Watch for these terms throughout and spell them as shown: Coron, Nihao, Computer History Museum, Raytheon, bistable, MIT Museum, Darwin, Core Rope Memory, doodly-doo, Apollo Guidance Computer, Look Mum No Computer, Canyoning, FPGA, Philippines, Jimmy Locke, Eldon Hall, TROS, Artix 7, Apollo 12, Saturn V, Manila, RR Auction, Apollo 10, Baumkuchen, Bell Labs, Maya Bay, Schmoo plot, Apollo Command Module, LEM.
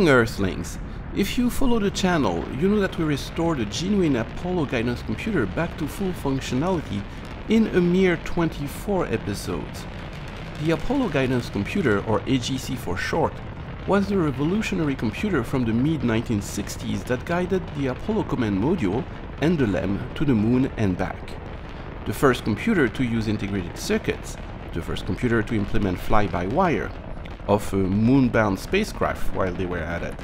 Greeting Earthlings! If you follow the channel, you know that we restored a genuine Apollo Guidance Computer back to full functionality in a mere 24 episodes. The Apollo Guidance Computer, or AGC for short, was the revolutionary computer from the mid-1960s that guided the Apollo Command Module and the LEM to the moon and back. The first computer to use integrated circuits, the first computer to implement fly-by-wire of a moon-bound spacecraft while they were at it,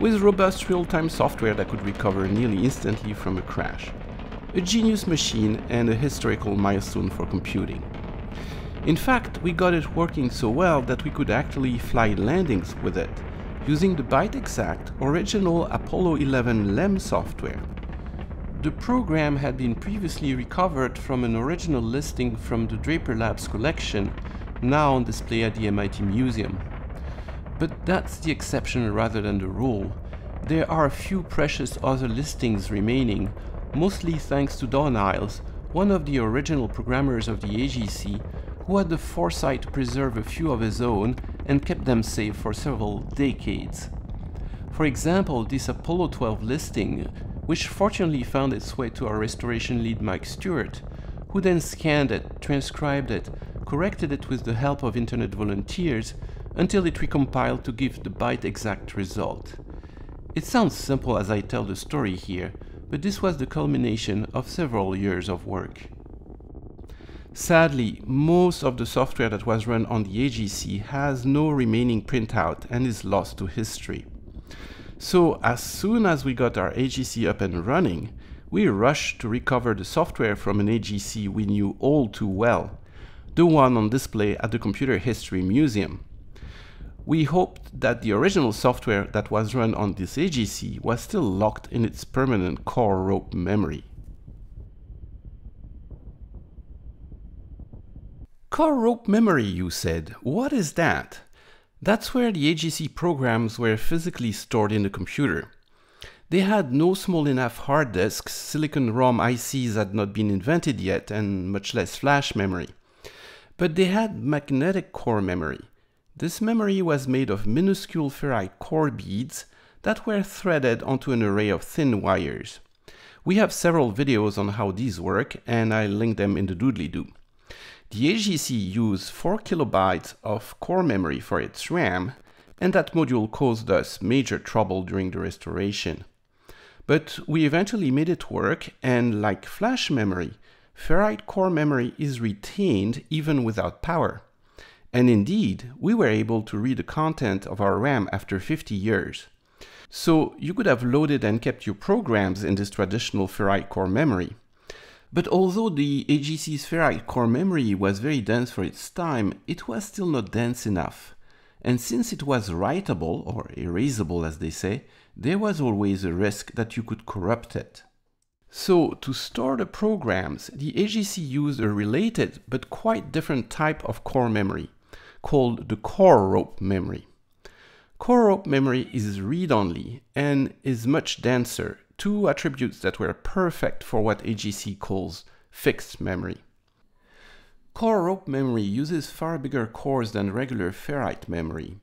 with robust real-time software that could recover nearly instantly from a crash. A genius machine and a historical milestone for computing. In fact, we got it working so well that we could actually fly landings with it, using the byte-exact original Apollo 11 LEM software. The program had been previously recovered from an original listing from the Draper Labs collection, now on display at the MIT Museum. But that's the exception rather than the rule. There are a few precious other listings remaining, mostly thanks to Don Eyles, one of the original programmers of the AGC, who had the foresight to preserve a few of his own and kept them safe for several decades. For example, this Apollo 12 listing, which fortunately found its way to our restoration lead Mike Stewart, who then scanned it, transcribed it, corrected it with the help of internet volunteers, until it recompiled to give the byte-exact result. It sounds simple as I tell the story here, but this was the culmination of several years of work. Sadly, most of the software that was run on the AGC has no remaining printout and is lost to history. So as soon as we got our AGC up and running, we rushed to recover the software from an AGC we knew all too well, the one on display at the Computer History Museum. We hoped that the original software that was run on this AGC was still locked in its permanent Core Rope memory. Core Rope memory, you said. What is that? That's where the AGC programs were physically stored in the computer. They had no small enough hard disks, silicon ROM ICs had not been invented yet, and much less flash memory. But they had magnetic core memory. This memory was made of minuscule ferrite core beads that were threaded onto an array of thin wires. We have several videos on how these work, and I link them in the doodly-doo. The AGC used 4 kilobytes of core memory for its RAM, and that module caused us major trouble during the restoration. But we eventually made it work, and like flash memory, ferrite core memory is retained even without power. And indeed, we were able to read the content of our RAM after 50 years. So you could have loaded and kept your programs in this traditional ferrite core memory. But although the AGC's ferrite core memory was very dense for its time, it was still not dense enough. And since it was writable, or erasable as they say, there was always a risk that you could corrupt it. So, to store the programs, the AGC used a related but quite different type of core memory, called the Core Rope memory. Core Rope memory is read-only and is much denser, two attributes that were perfect for what AGC calls fixed memory. Core Rope memory uses far bigger cores than regular ferrite memory.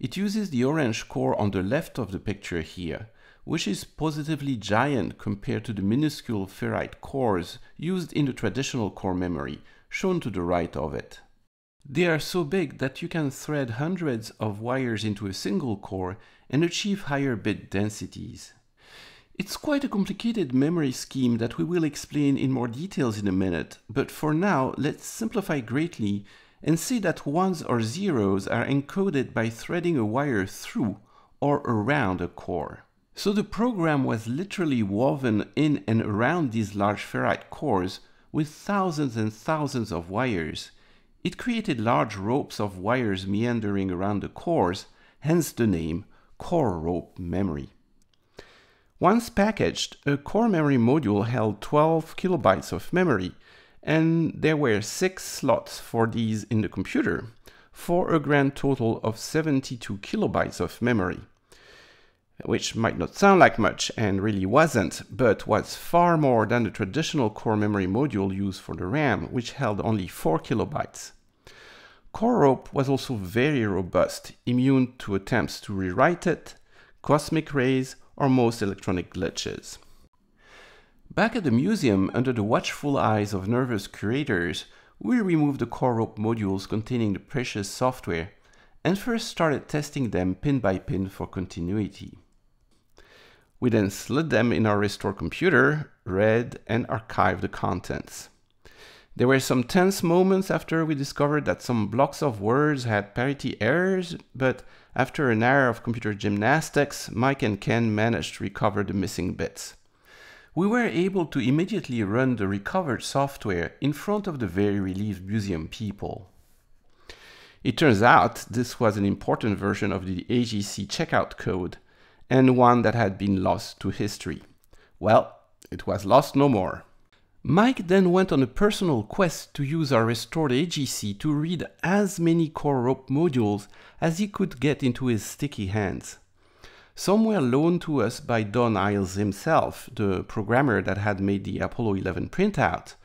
It uses the orange core on the left of the picture here, which is positively giant compared to the minuscule ferrite cores used in the traditional core memory, shown to the right of it. They are so big that you can thread hundreds of wires into a single core and achieve higher bit densities. It's quite a complicated memory scheme that we will explain in more details in a minute, but for now let's simplify greatly and say that ones or zeros are encoded by threading a wire through or around a core. So the program was literally woven in and around these large ferrite cores with thousands and thousands of wires. It created large ropes of wires meandering around the cores, hence the name Core Rope memory. Once packaged, a core memory module held 12 kilobytes of memory, and there were 6 slots for these in the computer, for a grand total of 72 kilobytes of memory. Which might not sound like much, and really wasn't, but was far more than the traditional core memory module used for the RAM, which held only 4 kilobytes. Core Rope was also very robust, immune to attempts to rewrite it, cosmic rays, or most electronic glitches. Back at the museum, under the watchful eyes of nervous curators, we removed the core rope modules containing the precious software and first started testing them pin by pin for continuity. We then slid them in our restore computer, read and archived the contents. There were some tense moments after we discovered that some blocks of words had parity errors, but after an hour of computer gymnastics, Mike and Ken managed to recover the missing bits. We were able to immediately run the recovered software in front of the very relieved museum people. It turns out this was an important version of the AGC checkout code, and one that had been lost to history. Well, it was lost no more. Mike then went on a personal quest to use our restored AGC to read as many core rope modules as he could get into his sticky hands. Some were loaned to us by Don Eyles himself, the programmer that had made the Apollo 11 printout,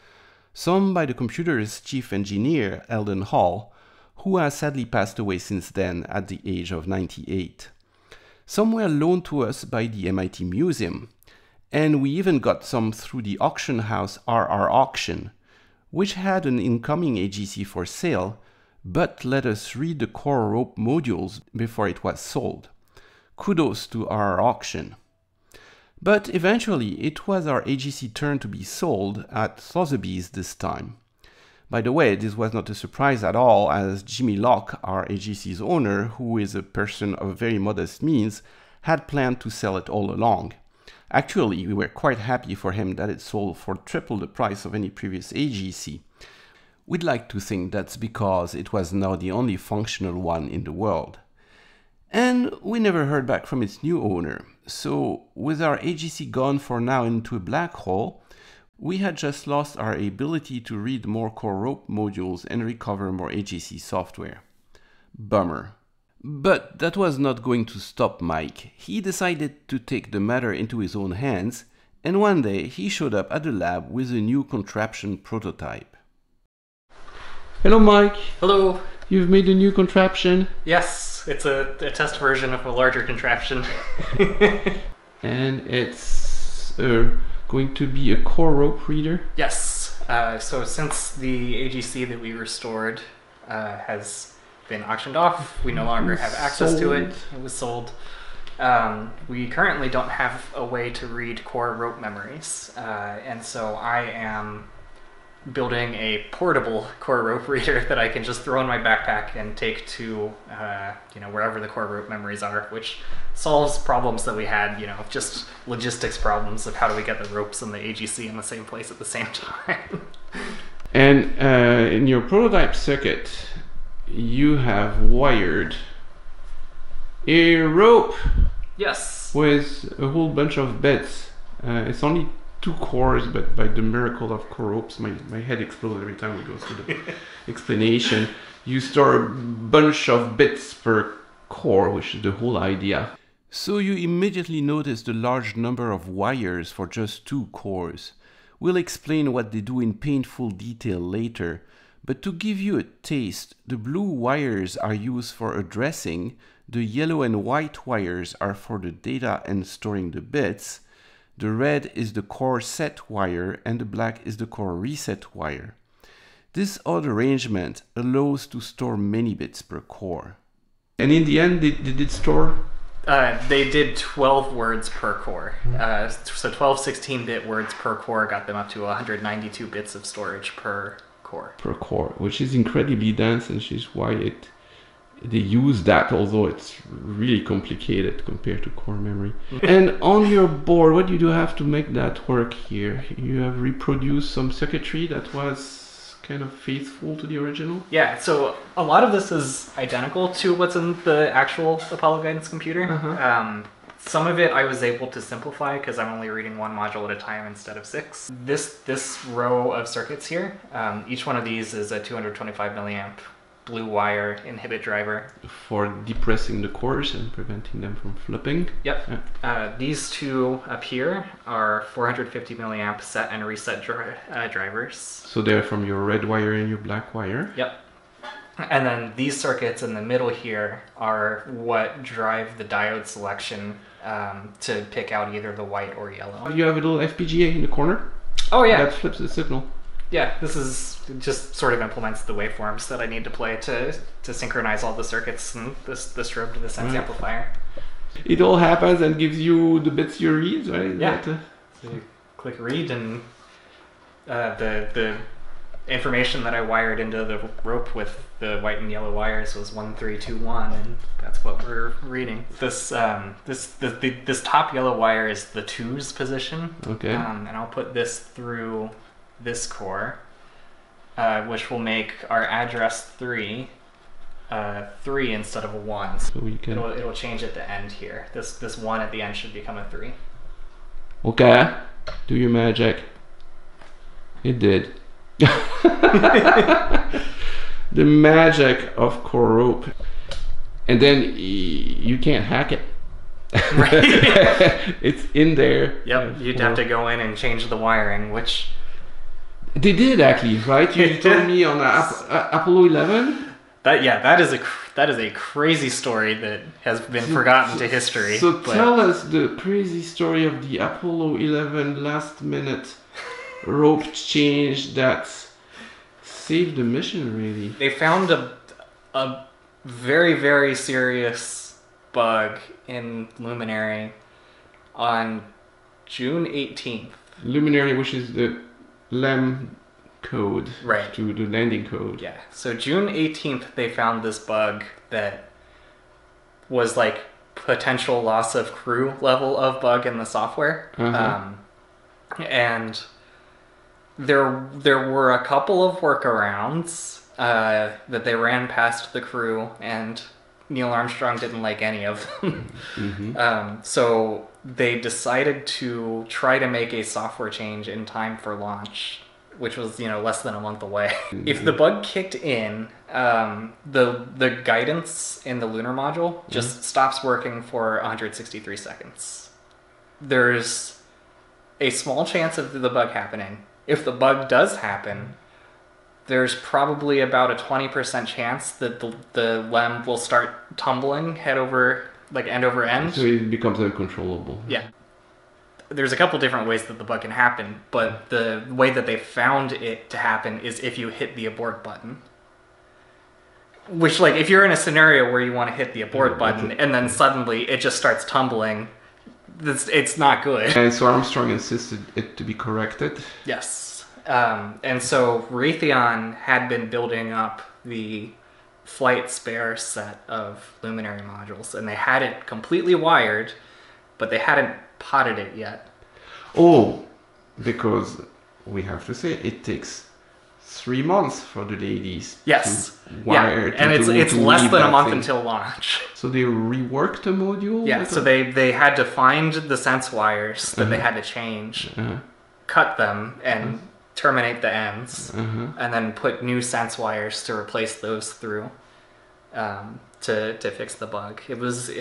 some by the computer's chief engineer, Eldon Hall, who has sadly passed away since then at the age of 98. Some were loaned to us by the MIT Museum. And we even got some through the auction house RR Auction, which had an incoming AGC for sale, but let us read the core rope modules before it was sold. Kudos to RR Auction. But eventually, it was our AGC turn to be sold at Sotheby's this time. By the way, this was not a surprise at all, as Jimmy Locke, our AGC's owner, who is a person of very modest means, had planned to sell it all along. Actually, we were quite happy for him that it sold for triple the price of any previous AGC. We'd like to think that's because it was now the only functional one in the world. And we never heard back from its new owner. So, with our AGC gone for now into a black hole, we had just lost our ability to read more core rope modules and recover more AGC software. Bummer. But that was not going to stop Mike. He decided to take the matter into his own hands, and one day he showed up at the lab with a new contraption prototype. Hello Mike! Hello! You've made a new contraption? Yes, it's a test version of a larger contraption. And it's going to be a core rope reader? Yes, so since the AGC that we restored has been auctioned off, we no longer have access to it. It was sold. We currently don't have a way to read core rope memories, and so I am building a portable core rope reader that I can just throw in my backpack and take to wherever the core rope memories are, which solves problems that we had, just logistics problems of how do we get the ropes and the AGC in the same place at the same time. And in your prototype circuit, you have wired a rope. Yes. With a whole bunch of bits. It's only 2 cores, but by the miracle of core ropes, my head explodes every time we go through the explanation. You store a bunch of bits per core, which is the whole idea. So you immediately notice the large number of wires for just 2 cores. We'll explain what they do in painful detail later. But to give you a taste, the blue wires are used for addressing, the yellow and white wires are for the data and storing the bits, the red is the core set wire, and the black is the core reset wire. This odd arrangement allows to store many bits per core. And in the end, did it store? They did 12 words per core. So 12 16-bit words per core got them up to 192 bits of storage per core, which is incredibly dense, and she's why they use that, although it's really complicated compared to core memory. And on your board, what do you have to make that work here? You have reproduced some circuitry that was kind of faithful to the original? Yeah, so a lot of this is identical to what's in the actual Apollo Guidance Computer. Some of it I was able to simplify because I'm only reading 1 module at a time instead of 6. This row of circuits here, each one of these is a 225 milliamp blue wire inhibit driver. For depressing the cores and preventing them from flipping? Yep. Yeah. These two up here are 450 milliamp set and reset drivers. So they're from your red wire and your black wire? Yep. And then these circuits in the middle here are what drive the diode selection to pick out either the white or yellow. You have a little FPGA in the corner. Oh yeah. That flips the signal. Yeah, this is just sort of implements the waveforms that I need to play to synchronize all the circuits and this strobe to the sense amplifier. It all happens and gives you the bits you read, right? Yeah. That, so you click read and the information that I wired into the rope with the white and yellow wires was 1, 3, 2, 1, and that's what we're reading. This this top yellow wire is the 2's position. Okay. And I'll put this through this core, which will make our address 3, 3 instead of a 1. So we can... it'll change at the end here. This 1 at the end should become a 3. Okay. Do your magic. It did. The magic of Core Rope. And then you can't hack it. Right. It's in there. Yep, you'd have to go in and change the wiring, which they did actually, right? You told me on Apollo 11. That is a crazy story that has been forgotten to history. So tell us the crazy story of the Apollo 11 last minute rope change that saved the mission, really. They found a very, very serious bug in Luminary on June 18th. Luminary, which is the LEM code, right, to the landing code. Yeah. So June 18th, they found this bug that was like potential loss of crew level of bug in the software. And there were a couple of workarounds that they ran past the crew, and Neil Armstrong didn't like any of them. So they decided to try to make a software change in time for launch, which was, you know, less than a month away. If the bug kicked in, the guidance in the lunar module just stops working for 163 seconds. There's a small chance of the bug happening. If the bug does happen, there's probably about a 20% chance that the LEM will start tumbling head over, like end over end. So it becomes uncontrollable. Yeah. There's a couple different ways that the bug can happen, but the way that they found it to happen is if you hit the abort button. Which, like, if you're in a scenario where you want to hit the abort button and then suddenly it just starts tumbling, it's not good. And so Armstrong insisted it to be corrected. Yes. And so Raytheon had been building up the flight spare set of Luminary modules, and they had it completely wired, but they hadn't potted it yet. Oh, because we have to say it takes 3 months for the ladies to wire it. And it's less than a month until launch. So they reworked the module? Yeah, so they had to find the sense wires that they had to change, cut them, and terminate the ends, and then put new sense wires to replace those through to fix the bug. It was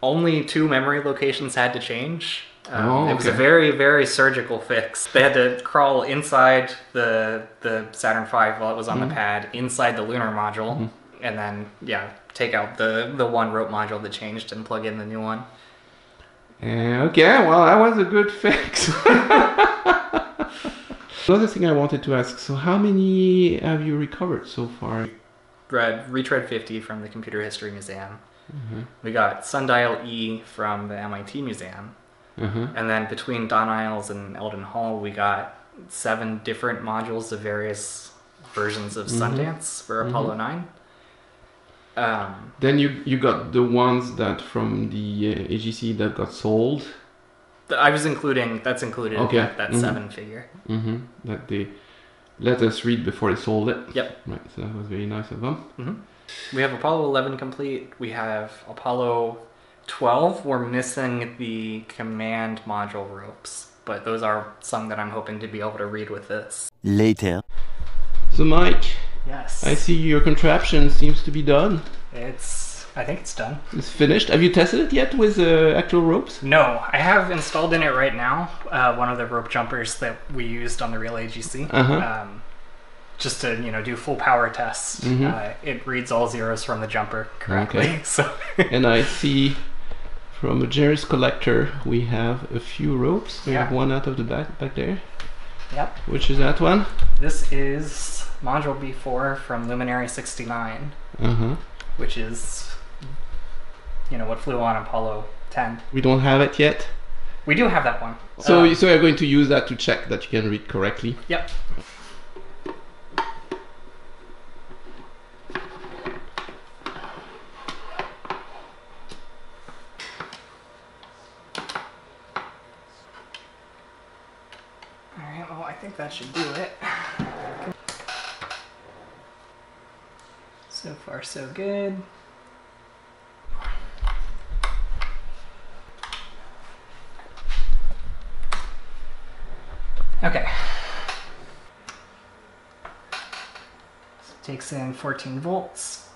only 2 memory locations had to change. It was a very, very surgical fix. They had to crawl inside the Saturn V while it was on the pad, inside the lunar module, and then take out the one rope module that changed and plug in the new one. Okay, well, that was a good fix. Another thing I wanted to ask, so how many have you recovered so far? Retread 50 from the Computer History Museum. We got Sundial E from the MIT Museum. And then between Don Eyles and Eldon Hall, we got 7 different modules of various versions of Sundance for Apollo 9. Then you got the ones that from the AGC that got sold. I was including, that's included in that 7 figure. That they let us read before they sold it. Yep. Right, so that was very nice of them. We have Apollo 11 complete. We have Apollo 12. We're missing the command module ropes, but those are some that I'm hoping to be able to read with this. Later. So Mike, yes, I see your contraption seems to be done. I think it's done. It's finished. Have you tested it yet with actual ropes? No, I have installed in it right now one of the rope jumpers that we used on the real AGC, just to do full power tests. It reads all zeros from the jumper correctly. Okay. So, and I see From Jerry's collector, we have a few ropes. We have one out of the back there. Yep. Which is that one? This is module B4 from Luminary 69, which is, you know, what flew on Apollo 10. We don't have it yet. We do have that one. So, so you're going to use that to check that you can read correctly? Yep. Alright, well I think that should do it. So far so good. Okay. So it takes in 14 volts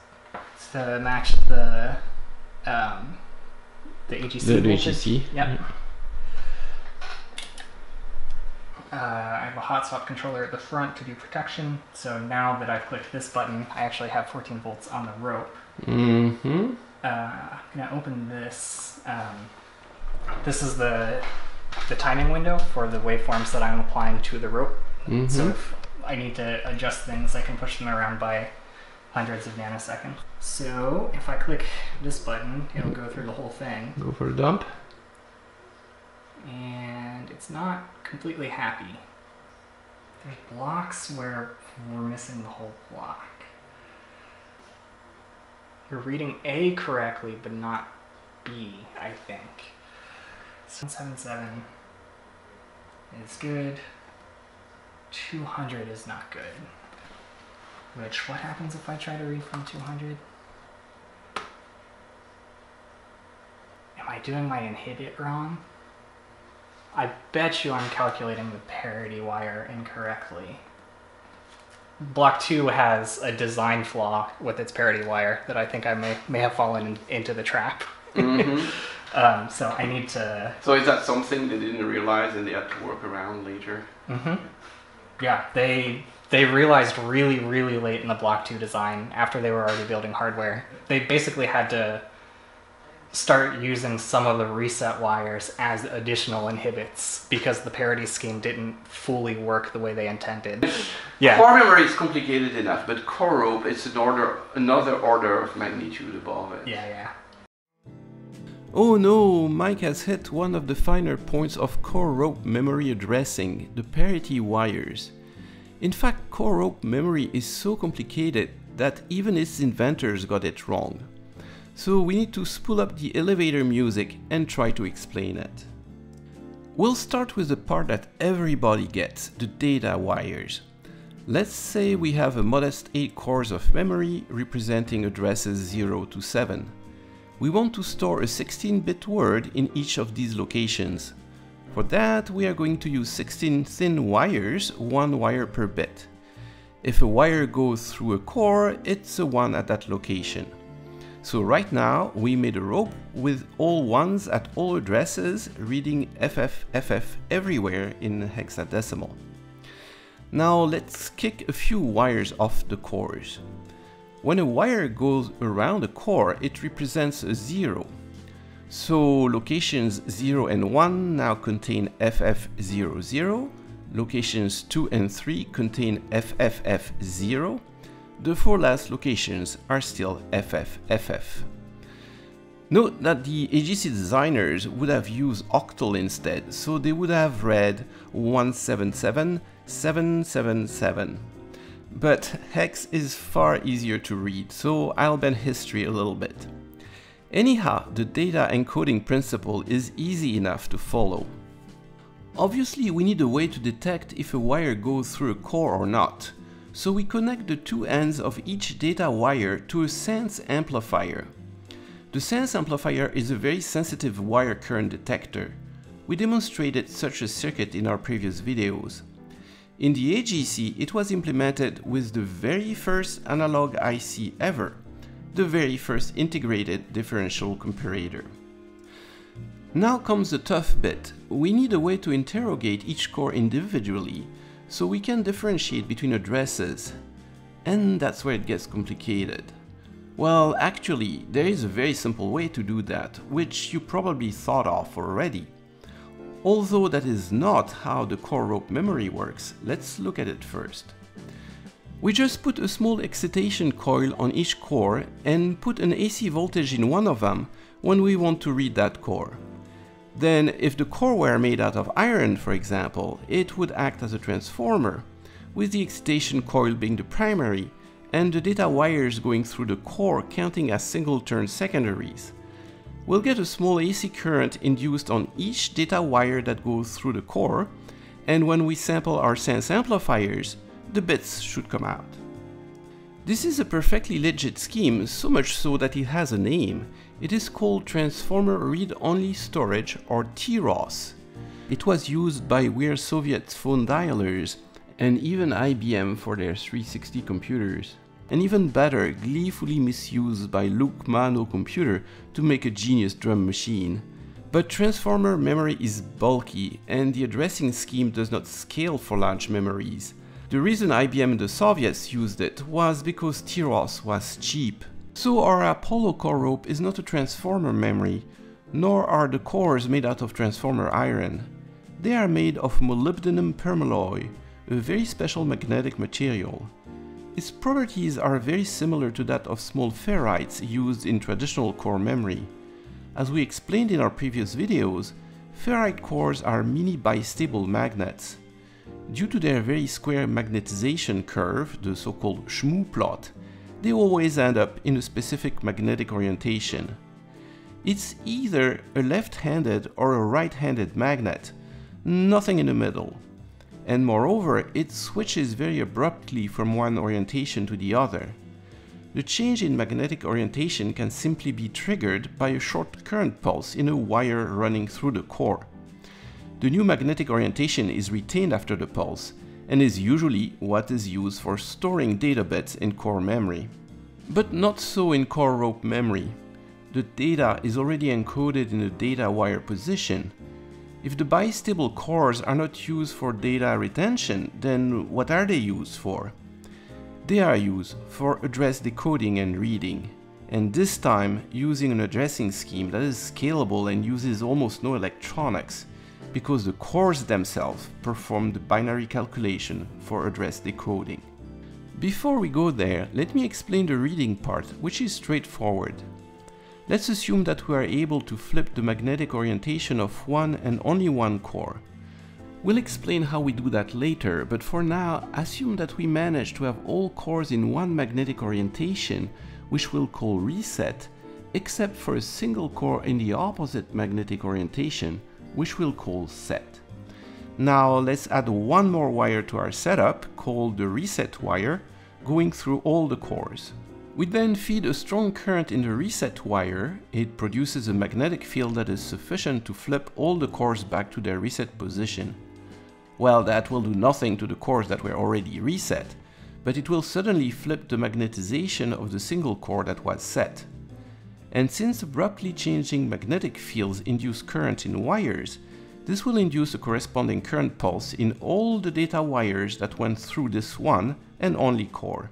to match the AGC. The AGC. Yep. I have a hotspot controller at the front to do protection. So now that I've clicked this button, I actually have 14 volts on the rope. Mm-hmm. I'm gonna open this. This is the timing window for the waveforms that I'm applying to the rope. Mm-hmm. So if I need to adjust things, I can push them around by hundreds of nanoseconds. So if I click this button, it'll go through the whole thing. Go for a dump. And it's not completely happy. There's blocks where we're missing the whole block. You're reading A correctly, but not B, I think. 177 is good. 200 is not good. Which, what happens if I try to read from 200? Am I doing my inhibit wrong? I bet you I'm calculating the parity wire incorrectly. Block 2 has a design flaw with its parity wire that I think I may have fallen into the trap. Mm-hmm. So I need to... So is that something they didn't realize and they had to work around later? Mm-hmm. Yeah, they realized really, really late in the Block 2 design, after they were already building hardware. They basically had to start using some of the reset wires as additional inhibits because the parity scheme didn't fully work the way they intended. Yeah. Core memory is complicated enough, but core rope is another order of magnitude above it. Yeah, yeah. Oh no, Mike has hit one of the finer points of core rope memory addressing, the parity wires. In fact, core rope memory is so complicated that even its inventors got it wrong. So we need to spool up the elevator music and try to explain it. We'll start with the part that everybody gets, the data wires. Let's say we have a modest 8 cores of memory representing addresses 0 to 7. We want to store a 16-bit word in each of these locations. For that, we are going to use 16 thin wires, one wire per bit. If a wire goes through a core, it's a one at that location. So right now, we made a rope with all ones at all addresses, reading FFFF everywhere in hexadecimal. Now let's kick a few wires off the cores. When a wire goes around a core, it represents a 0. So locations 0 and 1 now contain FF00, locations 2 and 3 contain FFF0, the 4 last locations are still FFFF. Note that the AGC designers would have used octal instead, so they would have read 177777. But hex is far easier to read, so I'll bend history a little bit. Anyhow, the data encoding principle is easy enough to follow. Obviously, we need a way to detect if a wire goes through a core or not, so we connect the two ends of each data wire to a sense amplifier. The sense amplifier is a very sensitive wire current detector. We demonstrated such a circuit in our previous videos. In the AGC, it was implemented with the very first analog IC ever, the very first integrated differential comparator. Now comes the tough bit. We need a way to interrogate each core individually, so we can differentiate between addresses. And that's where it gets complicated. Well, actually, there is a very simple way to do that, which you probably thought of already. Although that is not how the core rope memory works, let's look at it first. We just put a small excitation coil on each core and put an AC voltage in one of them when we want to read that core. Then, if the core were made out of iron, for example, it would act as a transformer, with the excitation coil being the primary and the data wires going through the core counting as singleton secondaries. We'll get a small AC current induced on each data wire that goes through the core, and when we sample our sense amplifiers, the bits should come out. This is a perfectly legit scheme, so much so that it has a name. It is called Transformer Read-Only Storage, or TROS. It was used by weird Soviet phone dialers and even IBM for their 360 computers. And even better, gleefully misused by Look Mum No Computer to make a genius drum machine. But transformer memory is bulky, and the addressing scheme does not scale for large memories. The reason IBM and the Soviets used it was because TROS was cheap. So our Apollo core rope is not a transformer memory, nor are the cores made out of transformer iron. They are made of molybdenum permalloy, a very special magnetic material. Its properties are very similar to that of small ferrites used in traditional core memory. As we explained in our previous videos, ferrite cores are mini bistable magnets. Due to their very square magnetization curve, the so-called Schmoo plot, they always end up in a specific magnetic orientation. It's either a left-handed or a right-handed magnet, nothing in the middle. And moreover, it switches very abruptly from one orientation to the other. The change in magnetic orientation can simply be triggered by a short current pulse in a wire running through the core. The new magnetic orientation is retained after the pulse, and is usually what is used for storing data bits in core memory. But not so in core rope memory. The data is already encoded in the data wire position. If the bistable cores are not used for data retention, then what are they used for? They are used for address decoding and reading, and this time using an addressing scheme that is scalable and uses almost no electronics, because the cores themselves perform the binary calculation for address decoding. Before we go there, let me explain the reading part, which is straightforward. Let's assume that we are able to flip the magnetic orientation of one and only one core. We'll explain how we do that later, but for now, assume that we manage to have all cores in one magnetic orientation, which we'll call reset, except for a single core in the opposite magnetic orientation, which we'll call set. Now let's add one more wire to our setup, called the reset wire, going through all the cores. We then feed a strong current in the reset wire. It produces a magnetic field that is sufficient to flip all the cores back to their reset position. Well, that will do nothing to the cores that were already reset, but it will suddenly flip the magnetization of the single core that was set. And since abruptly changing magnetic fields induce current in wires, this will induce a corresponding current pulse in all the data wires that went through this one and only core.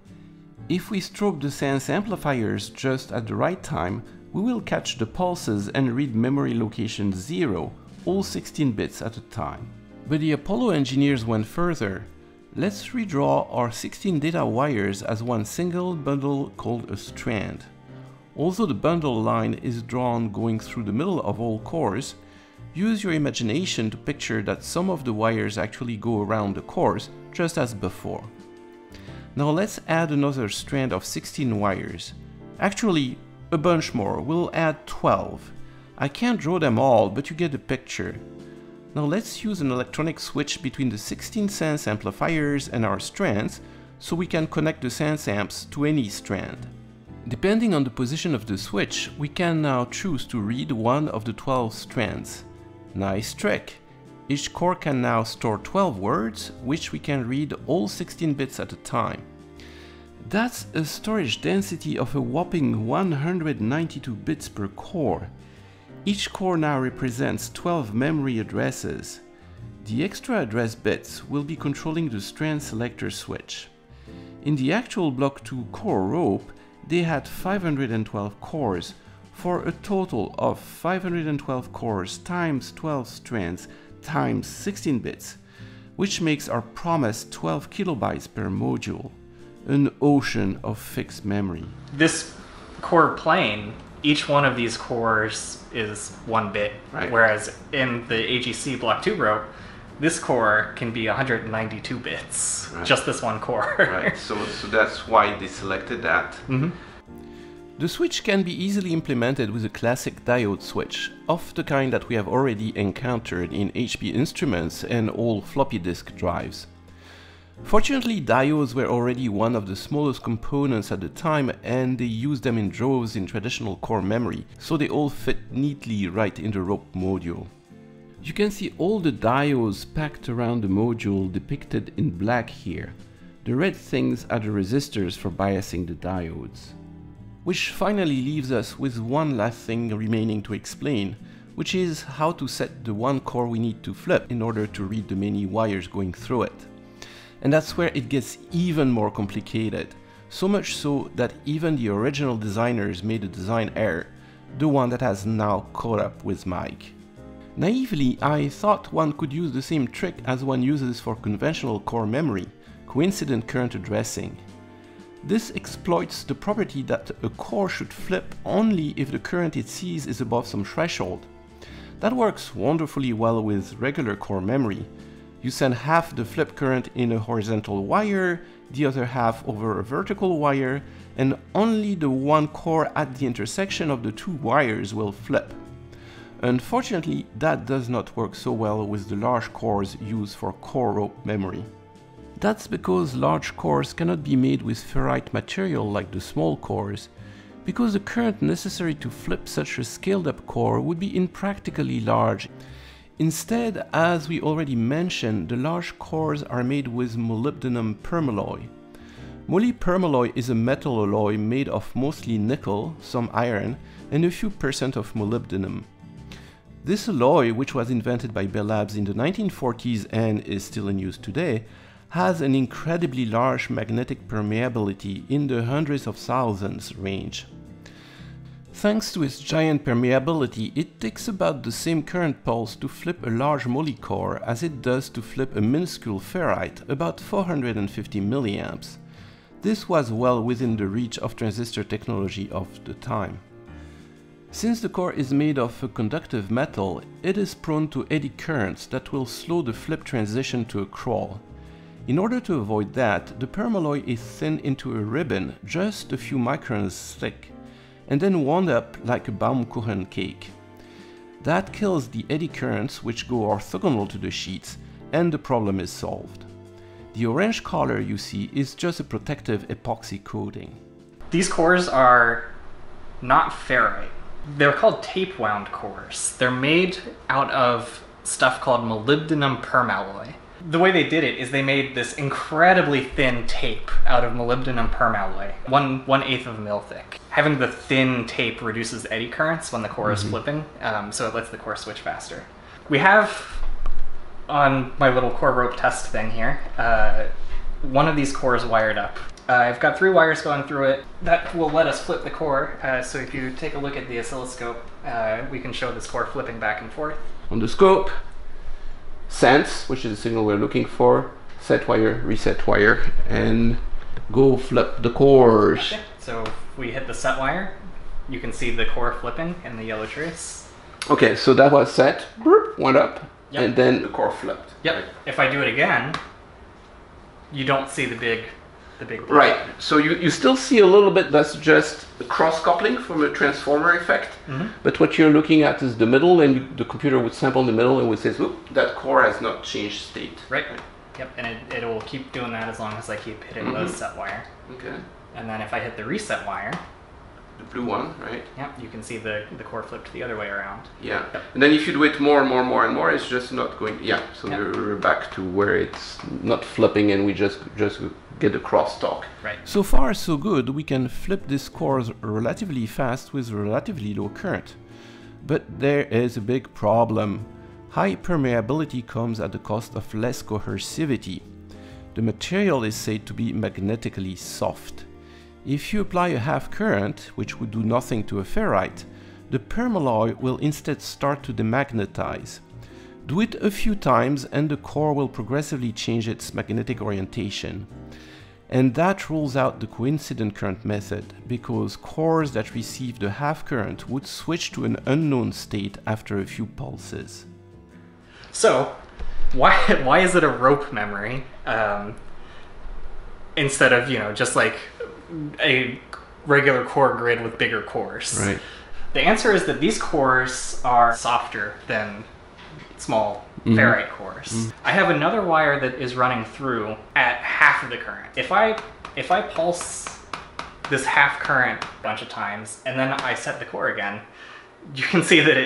If we strobe the sense amplifiers just at the right time, we will catch the pulses and read memory location 0, all 16 bits at a time. But the Apollo engineers went further. Let's redraw our 16 data wires as one single bundle called a strand. Although the bundle line is drawn going through the middle of all cores, use your imagination to picture that some of the wires actually go around the cores, just as before. Now let's add another strand of 16 wires. Actually, a bunch more, we'll add 12. I can't draw them all, but you get the picture. Now let's use an electronic switch between the 16 sense amplifiers and our strands, so we can connect the sense amps to any strand. Depending on the position of the switch, we can now choose to read one of the 12 strands. Nice trick! Each core can now store 12 words, which we can read all 16 bits at a time. That's a storage density of a whopping 192 bits per core. Each core now represents 12 memory addresses. The extra address bits will be controlling the strand selector switch. In the actual Block 2 core rope, they had 512 cores, for a total of 512 cores times 12 strands times 16 bits, which makes our promised 12 kilobytes per module, an ocean of fixed memory. This core plane, each one of these cores is 1 bit, right? Whereas in the AGC Block 2 rope, this core can be 192 bits, right? Just this one core. Right. So that's why they selected that. Mm-hmm. The switch can be easily implemented with a classic diode switch, of the kind that we have already encountered in HP Instruments and old floppy disk drives. Fortunately, diodes were already one of the smallest components at the time, and they used them in droves in traditional core memory, so they all fit neatly right in the rope module. You can see all the diodes packed around the module depicted in black here. The red things are the resistors for biasing the diodes. Which finally leaves us with one last thing remaining to explain, which is how to set the one core we need to flip in order to read the many wires going through it. And that's where it gets even more complicated, so much so that even the original designers made a design error, the one that has now caught up with Mike. Naively, I thought one could use the same trick as one uses for conventional core memory, coincident current addressing. This exploits the property that a core should flip only if the current it sees is above some threshold. That works wonderfully well with regular core memory. You send half the flip current in a horizontal wire, the other half over a vertical wire, and only the one core at the intersection of the two wires will flip. Unfortunately, that does not work so well with the large cores used for core rope memory. That's because large cores cannot be made with ferrite material like the small cores, because the current necessary to flip such a scaled-up core would be impractically large. Instead, as we already mentioned, the large cores are made with molybdenum permalloy. Moly permalloy is a metal alloy made of mostly nickel, some iron, and a few percent of molybdenum. This alloy, which was invented by Bell Labs in the 1940s and is still in use today, has an incredibly large magnetic permeability in the hundreds of thousands range. Thanks to its giant permeability, it takes about the same current pulse to flip a large moly core as it does to flip a minuscule ferrite, about 450 milliamps. This was well within the reach of transistor technology of the time. Since the core is made of a conductive metal, it is prone to eddy currents that will slow the flip transition to a crawl. In order to avoid that, the permalloy is thinned into a ribbon just a few microns thick, and then wound up like a Baumkuchen cake. That kills the eddy currents, which go orthogonal to the sheets, and the problem is solved. The orange color you see is just a protective epoxy coating. These cores are not ferrite. They're called tape-wound cores. They're made out of stuff called molybdenum permalloy. The way they did it is they made this incredibly thin tape out of molybdenum permalloy, one-eighth of a mil thick. Having the thin tape reduces eddy currents when the core is flipping, so it lets the core switch faster. We have, on my little core rope test thing here, one of these cores wired up. I've got 3 wires going through it. That will let us flip the core, so if you take a look at the oscilloscope, we can show this core flipping back and forth. On the scope. Sense, which is the signal we're looking for, set wire, reset wire, and go flip the cores. Okay. So if we hit the set wire, you can see the core flipping in the yellow trace. Okay, so that was set, burp, went up, yep. And then the core flipped. Yep. Right. If I do it again, you don't see the big blip. Right. So you still see a little bit. That's just a cross coupling from a transformer effect. Mm-hmm. But what you're looking at is the middle, and the computer would sample the middle and would say, "Oop, that core has not changed state." Right. Yep. And it will keep doing that as long as I keep hitting those set wire. Okay. And then if I hit the reset wire, the blue one, right? Yep. You can see the core flipped the other way around. Yeah. Yep. And then if you do it more and more and more and more, it's just not going. Yeah. So yep. We're back to where it's not flipping, and we just get the crosstalk. Right. So far so good, we can flip these cores relatively fast with relatively low current. But there is a big problem. High permeability comes at the cost of less cohesivity. The material is said to be magnetically soft. If you apply a half current, which would do nothing to a ferrite, the permalloy will instead start to demagnetize. Do it a few times and the core will progressively change its magnetic orientation. And that rules out the coincident current method, because cores that receive the half current would switch to an unknown state after a few pulses. So, why is it a rope memory instead of, you know, just like a regular core grid with bigger cores? Right. The answer is that these cores are softer than small ferrite cores. I have another wire that is running through at half of the current. If I pulse this half current a bunch of times and then I set the core again, you can see that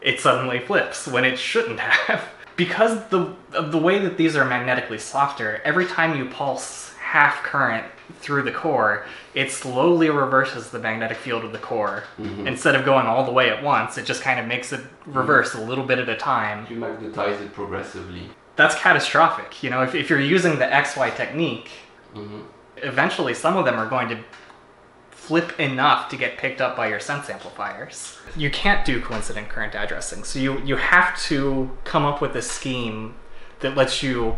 it suddenly flips when it shouldn't have. Because of the way that these are magnetically softer, every time you pulse half current through the core, it slowly reverses the magnetic field of the core. Instead of going all the way at once, it just kind of makes it reverse a little bit at a time. You magnetize it progressively. That's catastrophic. You know, if you're using the XY technique, eventually some of them are going to flip enough to get picked up by your sense amplifiers. You can't do coincident current addressing, so you have to come up with a scheme that lets you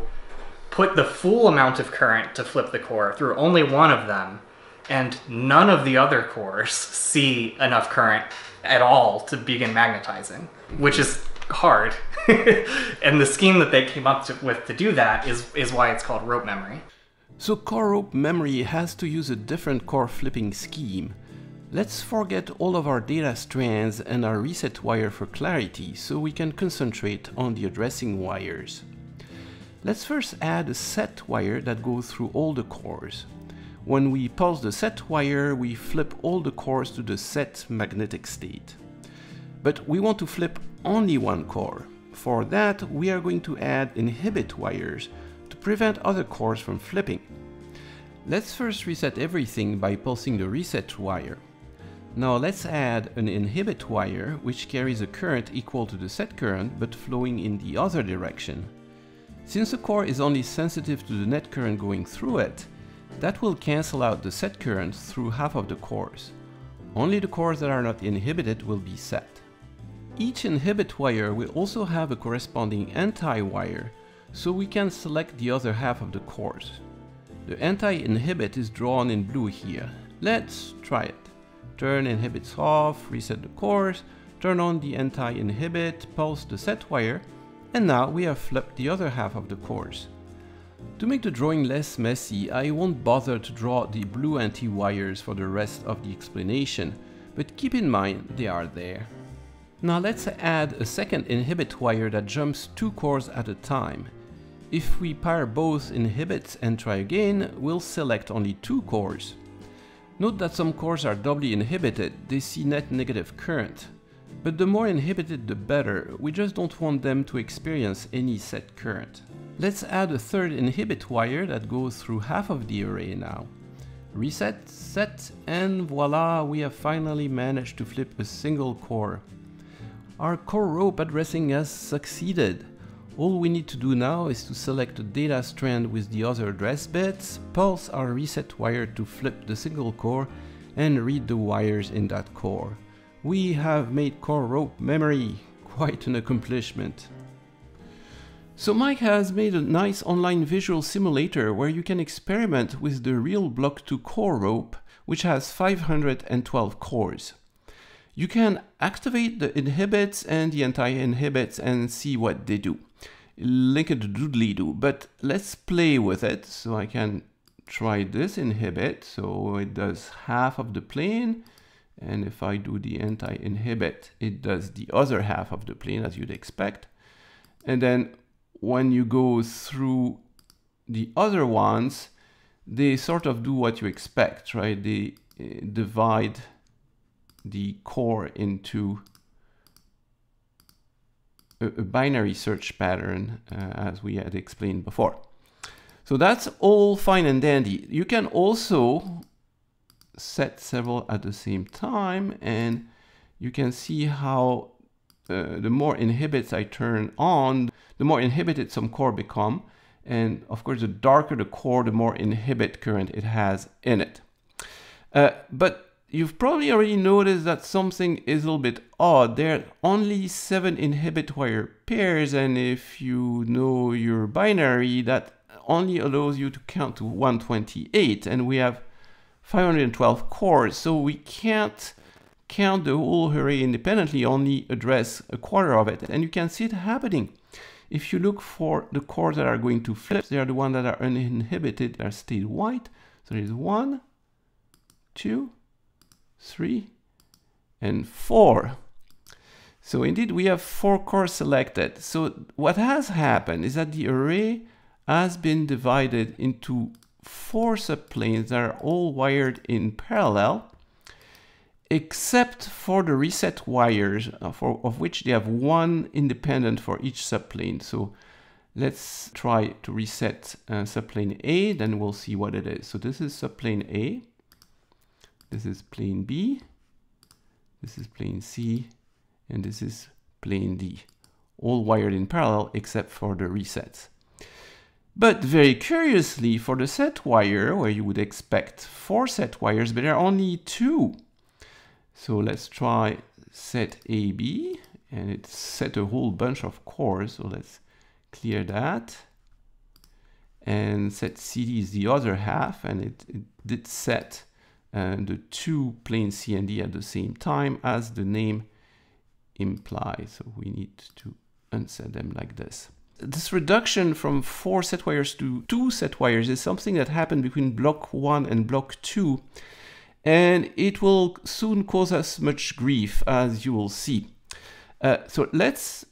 put the full amount of current to flip the core through only one of them, and none of the other cores see enough current at all to begin magnetizing, which is hard. And the scheme that they came up with to do that is why it's called rope memory. So core rope memory has to use a different core flipping scheme. Let's forget all of our data strands and our reset wire for clarity, so we can concentrate on the addressing wires. Let's first add a set wire that goes through all the cores. When we pulse the set wire, we flip all the cores to the set magnetic state. But we want to flip only one core. For that, we are going to add inhibit wires to prevent other cores from flipping. Let's first reset everything by pulsing the reset wire. Now let's add an inhibit wire, which carries a current equal to the set current but flowing in the other direction. Since the core is only sensitive to the net current going through it, that will cancel out the set current through half of the cores. Only the cores that are not inhibited will be set. Each inhibit wire will also have a corresponding anti-wire, so we can select the other half of the cores. The anti-inhibit is drawn in blue here. Let's try it. Turn inhibits off, reset the cores, turn on the anti-inhibit, pulse the set wire, and now we have flipped the other half of the cores. To make the drawing less messy, I won't bother to draw the blue anti-wires for the rest of the explanation, but keep in mind they are there. Now let's add a second inhibit wire that jumps two cores at a time. If we pair both inhibits and try again, we'll select only two cores. Note that some cores are doubly inhibited, they see net negative current. But the more inhibited the better, we just don't want them to experience any set current. Let's add a third inhibit wire that goes through half of the array now. Reset, set, and voila, we have finally managed to flip a single core. Our core rope addressing has succeeded. All we need to do now is to select the data strand with the other address bits, pulse our reset wire to flip the single core, and read the wires in that core. We have made core rope memory. Quite an accomplishment. So Mike has made a nice online visual simulator where you can experiment with the real block 2 core rope, which has 512 cores. You can activate the inhibits and the anti-inhibits and see what they do. Link it to doodly-doo, but let's play with it. So I can try this inhibit, so it does half of the plane. And if I do the anti-inhibit, it does the other half of the plane, as you'd expect. And then when you go through the other ones, they sort of do what you expect, right? They divide the core into a binary search pattern, as we had explained before. So that's all fine and dandy. You can also set several at the same time, and you can see how the more inhibits I turn on, the more inhibited some core become, and of course the darker the core, the more inhibit current it has in it. But you've probably already noticed that something is a little bit odd. There are only 7 inhibit wire pairs, and if you know your binary, that only allows you to count to 128, and we have 512 cores, so we can't count the whole array independently, only address a quarter of it. And you can see it happening. If you look for the cores that are going to flip, they are the ones that are uninhibited, they are stayed white. So there's 1, 2, 3, and 4. So indeed we have 4 cores selected. So what has happened is that the array has been divided into 4 subplanes that are all wired in parallel, except for the reset wires, of which they have 1 independent for each subplane. So let's try to reset subplane A, then we'll see what it is. So this is subplane A, this is plane B, this is plane C, and this is plane D, all wired in parallel except for the resets. But very curiously, for the set wire, where you would expect 4 set wires, but there are only 2. So let's try set AB, and it set a whole bunch of cores, so let's clear that. And set CD is the other half, and it did set the 2 planes C and D at the same time, as the name implies. So we need to unset them like this. This reduction from 4 set wires to 2 set wires is something that happened between block 1 and block 2. And it will soon cause us much grief, as you will see. So let's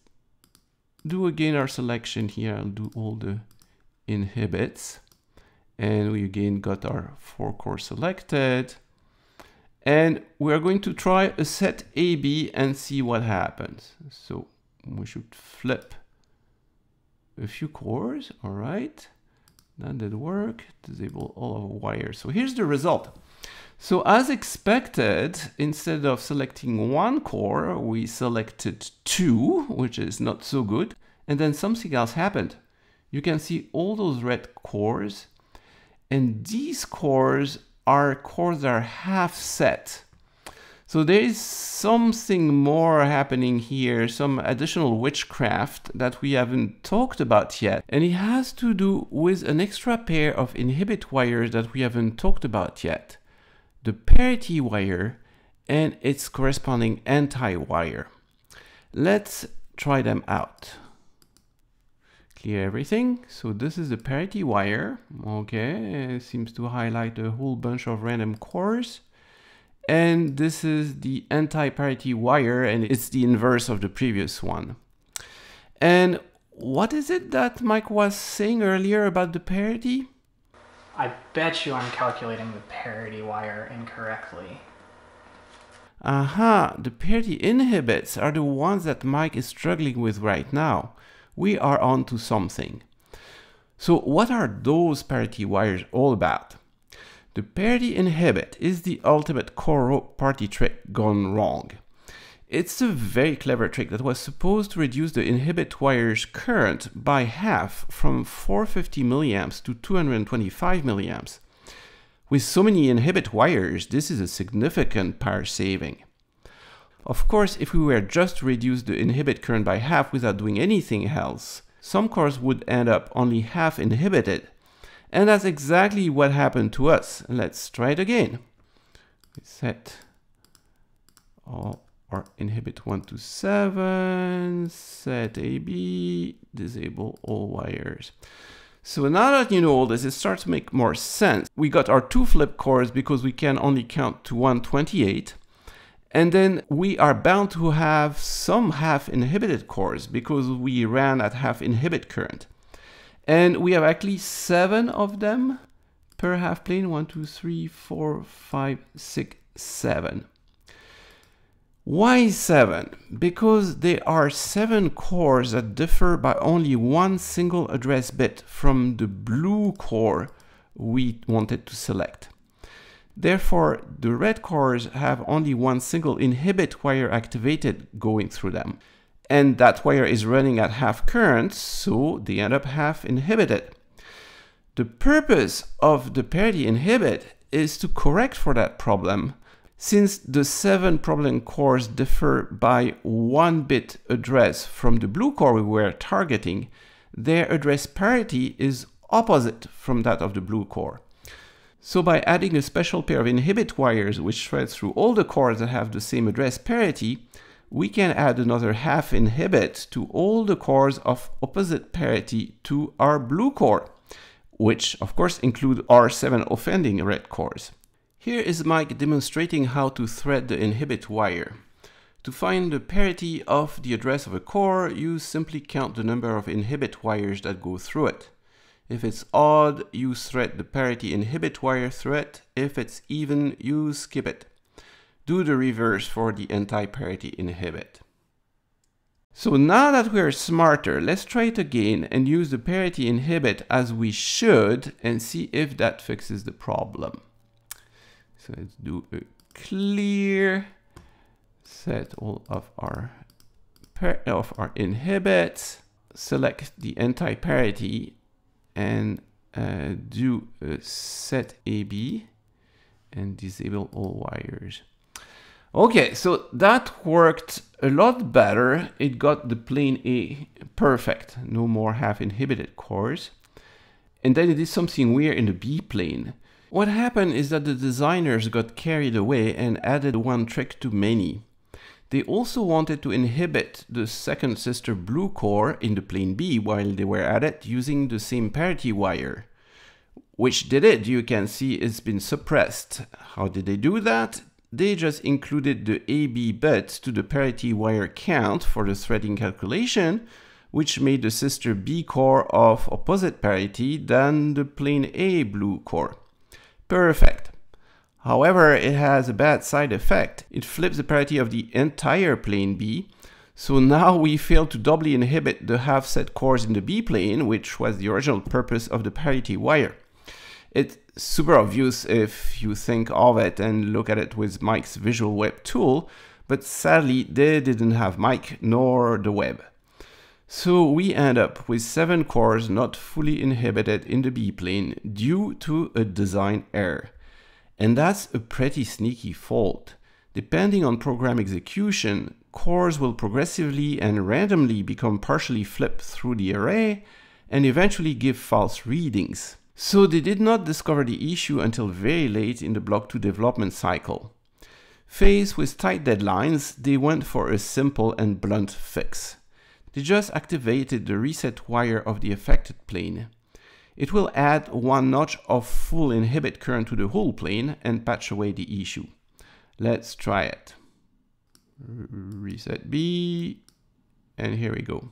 do again our selection here. I'll do all the inhibits. And we again got our 4 cores selected. And we're going to try a set AB and see what happens. So we should flip a few cores. All right. That did work. Disable all of our wires. So here's the result. So as expected, instead of selecting 1 core, we selected 2, which is not so good. And then something else happened. You can see all those red cores. And these cores are cores that are half set. So there is something more happening here, some additional witchcraft that we haven't talked about yet. And it has to do with an extra pair of inhibit wires that we haven't talked about yet: the parity wire and its corresponding anti-wire. Let's try them out. Clear everything. So this is the parity wire. Okay, it seems to highlight a whole bunch of random cores. And this is the anti-parity wire, and it's the inverse of the previous one. And what is it that Mike was saying earlier about the parity? I bet you I'm calculating the parity wire incorrectly. Aha, the parity inhibits are the ones that Mike is struggling with right now. We are on to something. So what are those parity wires all about? The parity inhibit is the ultimate core rope party trick gone wrong. It's a very clever trick that was supposed to reduce the inhibit wire's current by half, from 450 milliamps to 225 milliamps. With so many inhibit wires, this is a significant power saving. Of course, if we were just to reduce the inhibit current by half without doing anything else, some cores would end up only half inhibited. And that's exactly what happened to us. Let's try it again. Set all or inhibit 1 to 7, set AB, disable all wires. So now that you know all this, it starts to make more sense. We got our 2 flip cores because we can only count to 128. And then we are bound to have some half inhibited cores because we ran at half inhibit current. And we have actually 7 of them per half plane, 1, 2, 3, 4, 5, 6, 7. Why 7? Because there are 7 cores that differ by only 1 single address bit from the blue core we wanted to select. Therefore, the red cores have only 1 single inhibit wire activated going through them. And that wire is running at half current, so they end up half inhibited. The purpose of the parity inhibit is to correct for that problem. Since the 7 problem cores differ by 1 bit address from the blue core we were targeting, their address parity is opposite from that of the blue core. So by adding a special pair of inhibit wires which threads through all the cores that have the same address parity, we can add another half inhibit to all the cores of opposite parity to our blue core, which of course include our 7 offending red cores. Here is Mike demonstrating how to thread the inhibit wire. To find the parity of the address of a core, you simply count the number of inhibit wires that go through it. If it's odd, you thread the parity inhibit wire through it. If it's even, you skip it. Do the reverse for the anti-parity inhibit. So now that we're smarter, let's try it again and use the parity inhibit as we should and see if that fixes the problem. So let's do a clear, set all of our inhibits, select the anti-parity and do a set AB and disable all wires. Okay, so that worked a lot better. It got the plane A perfect, no more half inhibited cores. And then it did something weird in the B plane. What happened is that the designers got carried away and added one trick too many. They also wanted to inhibit the second sister blue core in the plane B while they were at it using the same parity wire. Which they did, you can see it's been suppressed. How did they do that? They just included the AB bit to the parity wire count for the threading calculation, which made the sister B core of opposite parity than the plane A blue core. Perfect. However, it has a bad side effect. It flips the parity of the entire plane B, so now we fail to doubly inhibit the half-set cores in the B plane, which was the original purpose of the parity wire. It's super obvious if you think of it and look at it with Mike's visual web tool, but sadly they didn't have Mike nor the web. So we end up with 7 cores not fully inhibited in the B plane due to a design error. And that's a pretty sneaky fault. Depending on program execution, cores will progressively and randomly become partially flipped through the array and eventually give false readings. So they did not discover the issue until very late in the Block 2 development cycle. Faced with tight deadlines, they went for a simple and blunt fix. They just activated the reset wire of the affected plane. It will add 1 notch of full inhibit current to the whole plane and patch away the issue. Let's try it. Reset B, and here we go.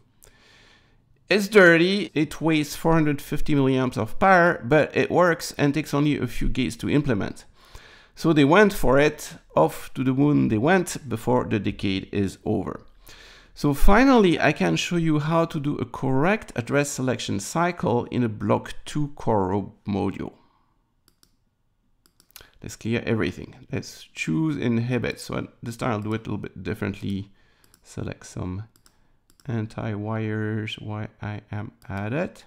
It's dirty, it weighs 450 milliamps of power, but it works and takes only a few gates to implement. So they went for it, off to the moon they went before the decade is over. So finally, I can show you how to do a correct address selection cycle in a Block 2 Core Rope module. Let's clear everything. Let's choose inhibit. So this time I'll do it a little bit differently. Select some anti-wires while I am at it.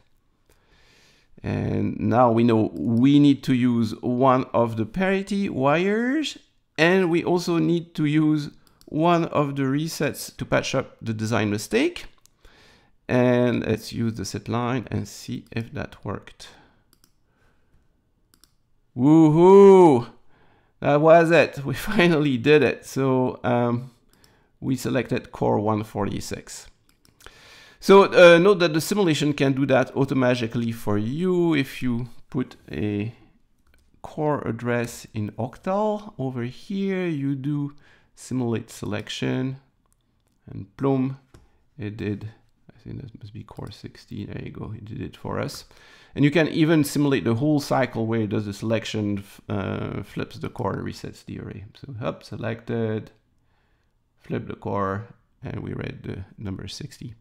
And now we know we need to use one of the parity wires, and we also need to use one of the resets to patch up the design mistake. And let's use the set line and see if that worked. Woohoo! That was it. We finally did it. So we selected core 146. So note that the simulation can do that automatically for you if you put a core address in octal. Over here, you do simulate selection and plum, it did, I think that must be core 16, there you go, it did it for us. And you can even simulate the whole cycle where it does the selection, flips the core and resets the array. So up, selected, flip the core, and we read the number 60.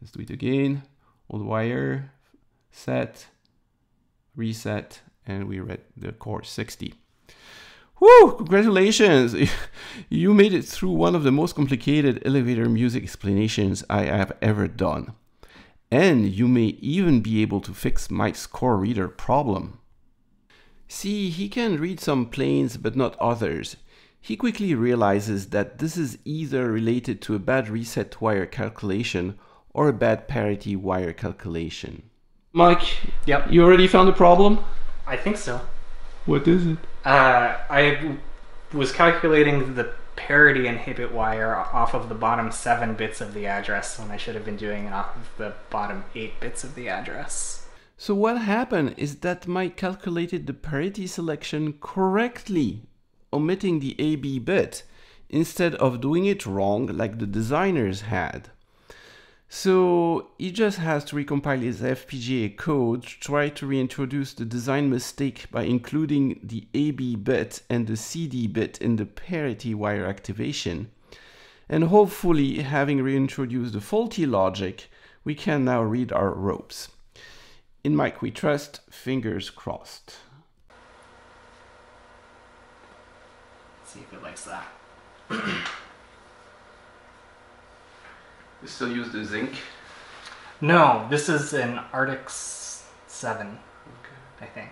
Let's do it again, old wire, set, reset, and we read the core 60. Woo! Congratulations! You made it through one of the most complicated elevator music explanations I have ever done. And you may even be able to fix Mike's core reader problem. See, he can read some planes but not others. He quickly realizes that this is either related to a bad reset wire calculation or a bad parity wire calculation. Mike, yep. You already found the problem? I think so. What is it? I was calculating the parity inhibit wire off of the bottom 7 bits of the address when I should have been doing it off of the bottom 8 bits of the address. So what happened is that Mike calculated the parity selection correctly, omitting the AB bit, instead of doing it wrong like the designers had. So he just has to recompile his FPGA code to try to reintroduce the design mistake by including the AB bit and the CD bit in the parity wire activation. And hopefully, having reintroduced the faulty logic, we can now read our ropes. In Mike we trust, fingers crossed. See if it likes that. We still use the zinc? No, this is an Artix 7, okay. I think.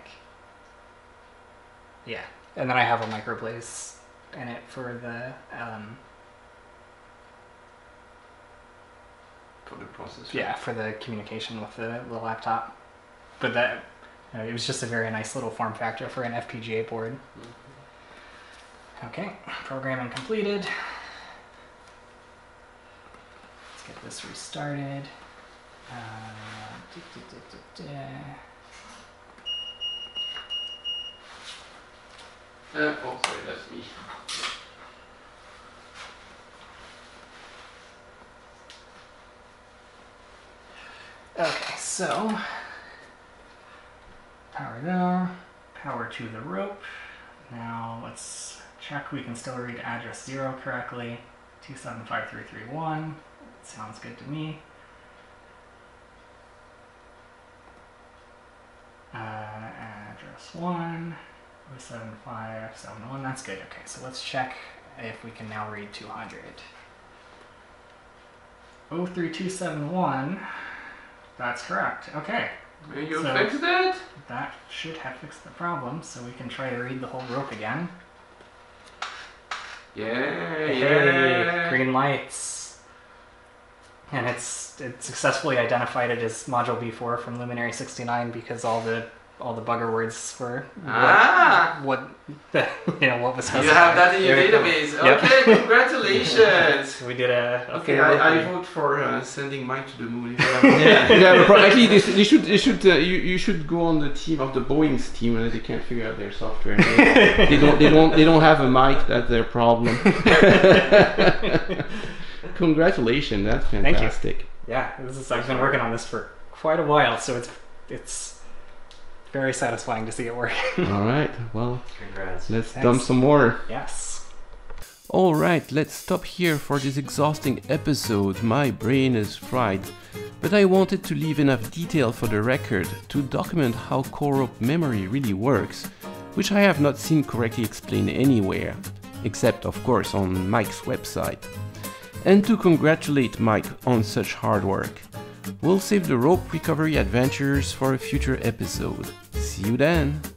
Yeah, and then I have a microblaze in it for the for the processor. Yeah, for the communication with the laptop. But that, you know, it was just a very nice little form factor for an FPGA board. Mm-hmm. Okay, programming completed. Let's get this restarted. Oh, sorry, that's me. Okay, so power down, power to the rope. Now let's check we can still read address 0 correctly. 275331. That sounds good to me. Address 1. 07571. That's good. Okay, so let's check if we can now read 200. 03271. That's correct. Okay. You fixed it? That should have fixed the problem, so we can try to read the whole rope again. Yeah, hey, green lights. And it successfully identified it as module B4 from Luminary 69 because all the bugger words were what was supposed to be. You have that in your database. Okay, yep. Congratulations. We did a okay. I vote for sending Mike to the moon. Yeah, but actually, you should go on the team of the Boeing's team when they can't figure out their software. They don't have a mic. That's their problem. Congratulations. That's fantastic. Thank you. Yeah, this is. I've been working on this for quite a while, so it's very satisfying to see it work. All right, well, congrats. Let's dump some more. Yes. All right, let's stop here for this exhausting episode. My brain is fried. But I wanted to leave enough detail for the record to document how Core Rope memory really works, which I have not seen correctly explained anywhere, except of course on Mike's website. And to congratulate Mike on such hard work. We'll save the rope recovery adventures for a future episode. See you then!